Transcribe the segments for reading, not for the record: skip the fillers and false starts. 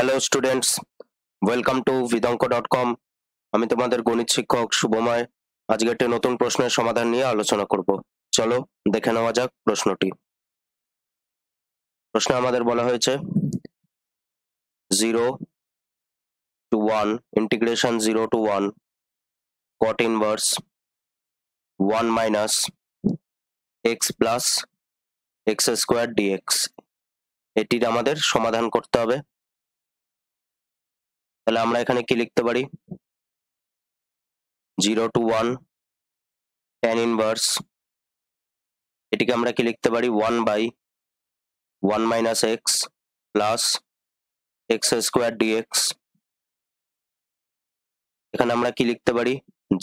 Hello students welcome to vidonko.com আমি তোমাদের গণিত শিক্ষক শুভময় আজকে একটা নতুন প্রশ্নের সমাধান নিয়ে আলোচনা করব। চলো দেখে নেওয়া যাক প্রশ্নটি। প্রশ্নে আমাদের বলা হয়েছে 0 to 1 integration 0 to 1 cot inverse 1 minus x plus x square dx এটির আমাদের সমাধান করতে হবে। তাহলে আমরা এখানে কি লিখতে পারি 0 to 1 tan inverse এটিকে আমরা কি লিখতে পারি 1 by 1 minus x plus x square dx। এখানে আমরা কি লিখতে পারি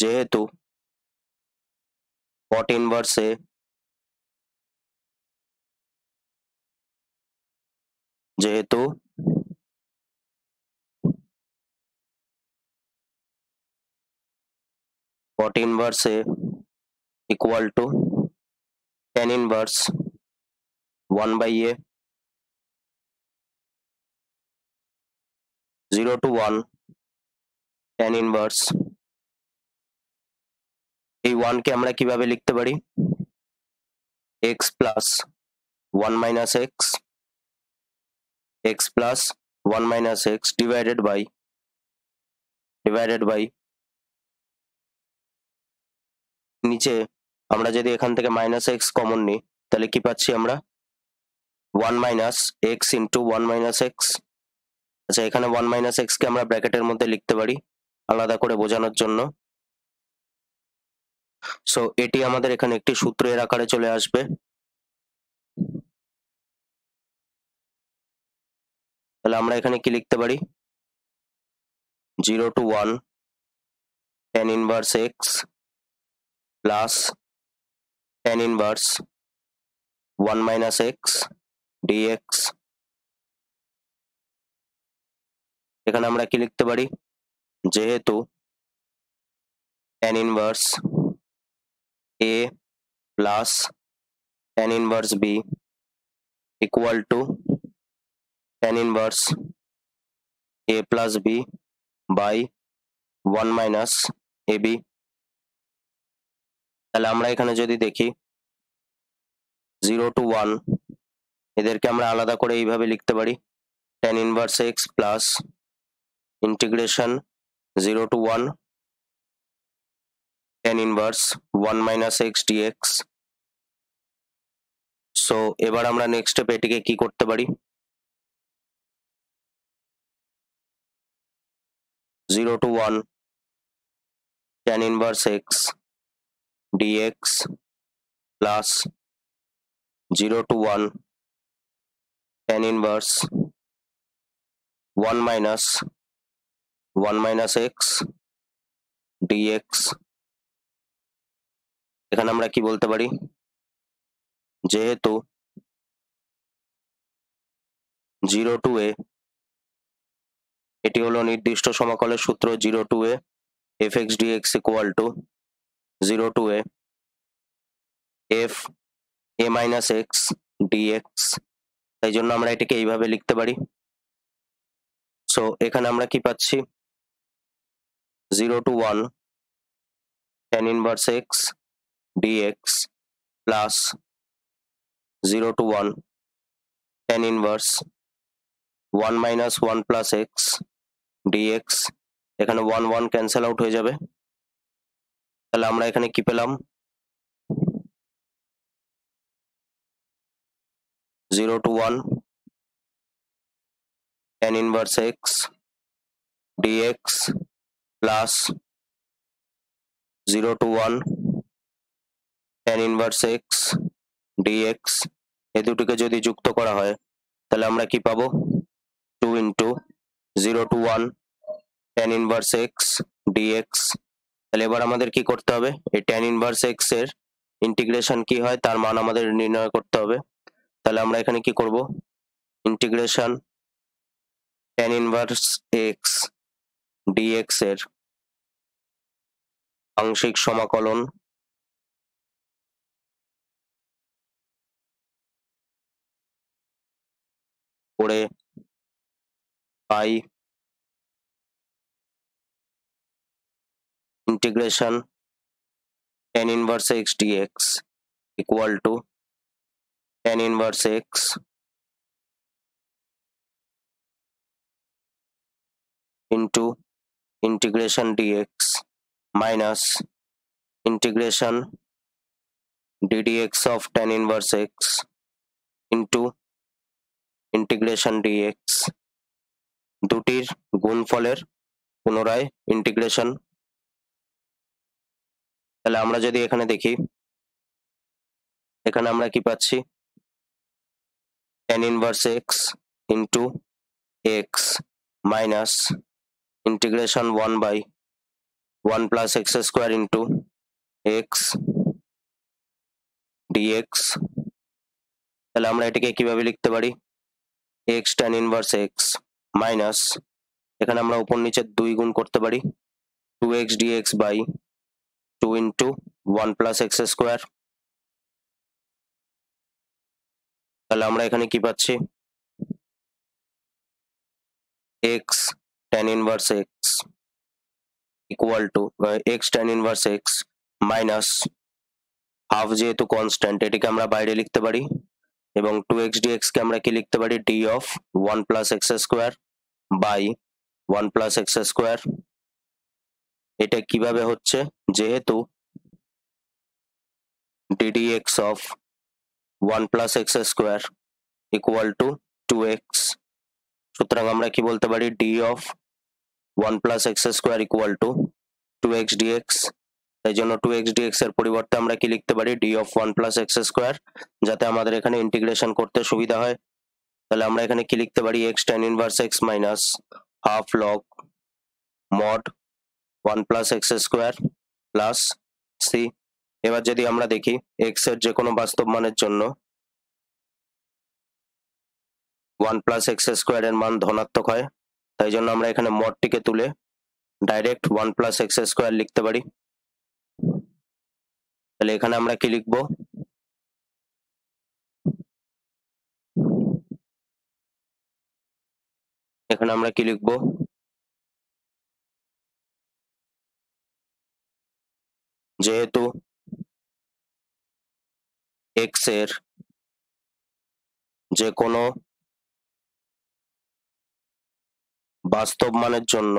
যেহেতু cot inverse এ যেহেতু cot inverse A equal to tan inverse 1 by A 0 to 1 tan inverse A1 के हमरा किभाबे लिखते पड़ी x plus 1 minus x plus 1 minus x divided by नीचे আমরা যদি এখান থেকে -x কমন নেই তাহলে কি পাচ্ছি আমরা 1 - x * 1 - x। আচ্ছা এখানে 1 - x কে আমরা ব্র্যাকেটের মধ্যে লিখতে পারি আলাদা করে বোঝানোর জন্য। সো এটি আমাদের এখানে একটি সূত্রের আকারে চলে আসবে। তাহলে আমরা এখানে কি লিখতে পারি 0 to 1 tan inverse x plus tan inverse 1 minus x dx. এখানে আমরা কি লিখতে পারি যেহেতু tan inverse A plus tan inverse B equal to tan inverse A plus B by 1 minus A B. তাহলে আমরা এখানে যদি দেখি 0 to 1 এদেরকে আমরা আলাদা করে এইভাবে লিখতে পারি tan inverse x plus integration 0 to 1 tan inverse 1 minus x dx। So এবার আমরা নেক্সট স্টেপ এটিকে কি করতে পারি 0 to 1 tan inverse x dx plus 0 to 1 tan inverse 1 minus x dx। এখানে আমরা কি বলতে পারি যেহেতু 0 to a এটি হলো নির্দিষ্ট সমাকলের সূত্র 0 to a fx dx equal to 0 to a f a minus x dx। তাই জন্য আমরা এটিকে এইভাবে লিখতে পারি। সো এখানে আমরা কি পাচ্ছি 0 to 1 tan inverse x dx plus 0 to 1 tan inverse 1 minus 1 plus x dx। এখানে 1 1 ক্যান্সেল আউট হয়ে যাবে। তাহলে আমরা এখানে কি পেলাম 0 to 1 tan inverse x dx plus 0 to 1 tan inverse x dx। এই দুটিকে যদি যুক্ত করা হয় তাহলে আমরা কি পাবো 2 into 0 to 1 tan inverse x dx। তাহলে এবার আমাদের কি করতে হবে এই tan inverse x এর ইন্টিগ্রেশন কি হয় তার মান আমাদের নির্ণয় করতে হবে। তাহলে আমরা এখানে কি করব integration tan inverse x dx এর আংশিক সমাকলন করে पाई integration tan inverse x dx equal to tan inverse x into integration dx minus integration ddx of tan inverse x into integration dx দুটির গুণফলের পুনরায় ইন্টিগ্রেশন। তাহলে আমরা যদি এখানে দেখি, এখানে আমরা কি পাচ্ছি tan inverse x into x minus integration 1 by 1 plus x square into x dx। তাহলে আমরা এটাকে কিভাবে লিখতে পারি, x tan inverse x minus এখানে আমরা উপর নিচে 2 গুণ করতে পারি 2x dx by 2 into 1 plus x square. তাহলে আমরা এখানে কি পাচ্ছি x tan inverse x equal to x tan inverse x minus half, যেহেতু কনস্ট্যান্ট এটাকে আমরা বাইরে লিখতে পারি এবং 2x dx কে আমরা কি লিখতে পারি d of 1 plus x square by 1 plus x square. এটা কিভাবে হচ্ছে, যেহেতু ddx of 1 plus x square equal to 2x, সুতরাং আমরা কি বলতে পারি d of 1 plus x square equal to 2x dx। তাই জন্য 2x dx এর পরিবর্তে আমরা কি লিখতে পারি d of 1 plus x square, যাতে আমাদের এখানে ইন্টিগ্রেশন করতে সুবিধা হয়। তাহলে আমরা এখানে কি লিখতে পারি x tan inverse x minus half log mod 1 plus x square plus c। এবার যদি আমরা দেখি x এর যে কোনো বাস্তব মানের জন্য 1 প্লাস x স্কয়ার এর মান ধনাত্মক হয়, তাই জন্য আমরা এখানে মডটিকে তুলে ডাইরেক্ট 1 প্লাস x স্কয়ার লিখতে পারি। তাহলে এখানে আমরা কি লিখব যেহেতু x এর যে কোনো বাস্তব মানের জন্য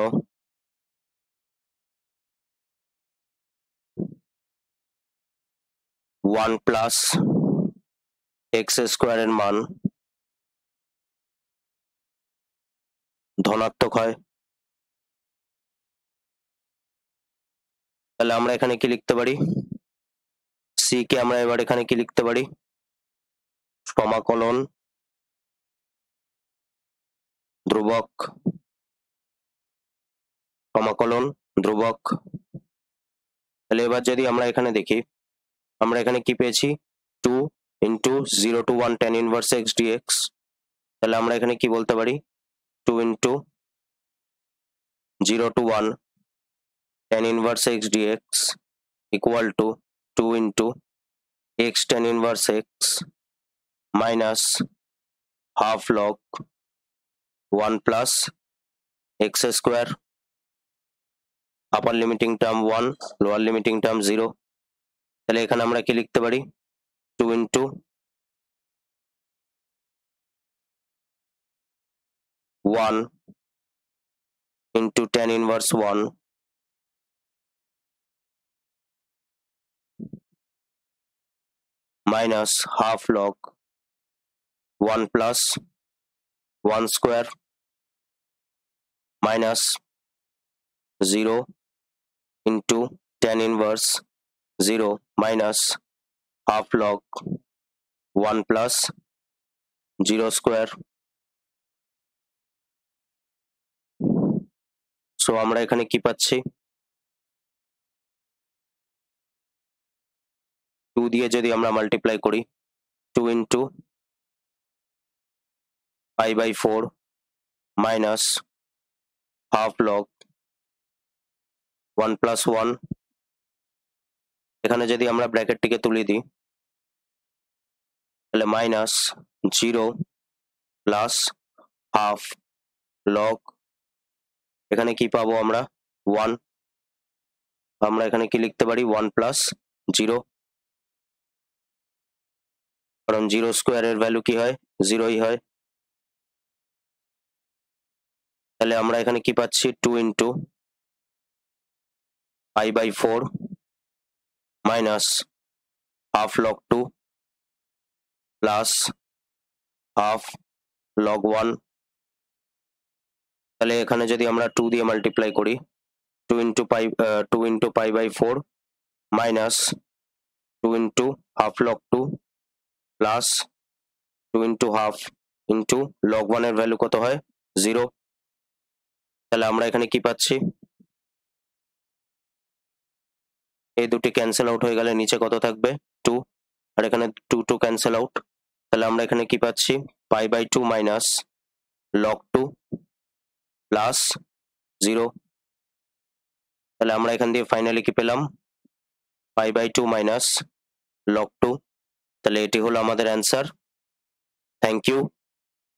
1 প্লাস x স্কয়ার এর মান ধনাত্মক হয়, তাহলে আমরা এখানে কি লিখতে পারি c কে আমরা এবার এখানে কি লিখতে পারি সমাকলন ধ্রুবক তাহলে এবার যদি আমরা এখানে দেখি, আমরা এখানে কি পেয়েছি 2 into 0 to 1 tan inverse x dx। তাহলে আমরা এখানে কি বলতে পারি 2 into 0 to 1 tan inverse x dx equal to 2 into x tan inverse x minus half log 1 plus x square, upper limiting term 1 lower limiting term 0। তাহলে এখানে আমরা কি লিখতে পারি 2 into 1 into tan inverse 1 minus half log 1 plus 1 square minus 0 into tan inverse 0 minus half log 1 plus 0 square। So আমরা এখানে কি পাচ্ছি, 2 দিয়ে যদি আমরা মাল্টিপ্লাই করি 2 into pi by 4 minus half log 1 plus 1। এখানে যদি আমরা ব্র্যাকেটটিকে তুলে দিই তাহলে মাইনাস 0 প্লাস হাফ লগ এখানে কি পাবো আমরা 1 আমরা এখানে কি লিখতে পারি 1 + 0 কারণ 0 স্কয়ারের ভ্যালু কি হয় 0ই হয় তাহলে আমরা এখানে কি পাচ্ছি 2 × π/4 - half log 2 plus half log 1 তাহলে এখানে যদি আমরা 2 দিয়ে মাল্টিপ্লাই করি 2 × π/4 - 2 × half log 2 plus 2 × half × log 1 এর ভ্যালু কত হয় 0 তাহলে আমরা এখানে কি পাচ্ছি এই দুটো ক্যান্সেল আউট হয়ে গেলে নিচে কত থাকবে 2 আর এখানে 2 ক্যান্সেল আউট তাহলে আমরা এখানে কি পাচ্ছি π/2 - log 2 plus 0 তাহলে আমরা এখান দিয়ে ফাইনালি কি পেলাম π/2 - log 2 তাহলে এটি হলো আমাদের অ্যানসার থ্যাঙ্ক ইউ